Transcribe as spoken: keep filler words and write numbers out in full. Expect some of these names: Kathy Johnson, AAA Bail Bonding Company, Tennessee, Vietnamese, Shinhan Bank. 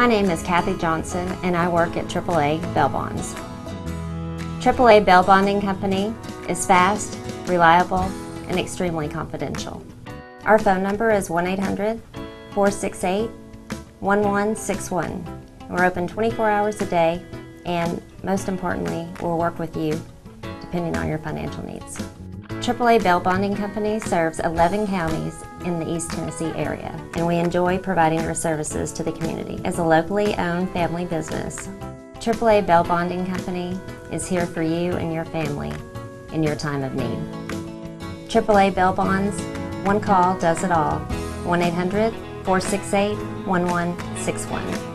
My name is Kathy Johnson and I work at triple A Bail Bonds. triple A Bail Bonding Company is fast, reliable, and extremely confidential. Our phone number is one eight hundred, four six eight, one one six one. We're open twenty-four hours a day, and most importantly, we'll work with you depending on your financial needs. triple A Bail Bonding Company serves eleven counties in the East Tennessee area, and we enjoy providing our services to the community. As a locally owned family business, triple A Bail Bonding Company is here for you and your family in your time of need. triple A Bail Bonds, one call does it all. one eight hundred, four six eight, one one six one.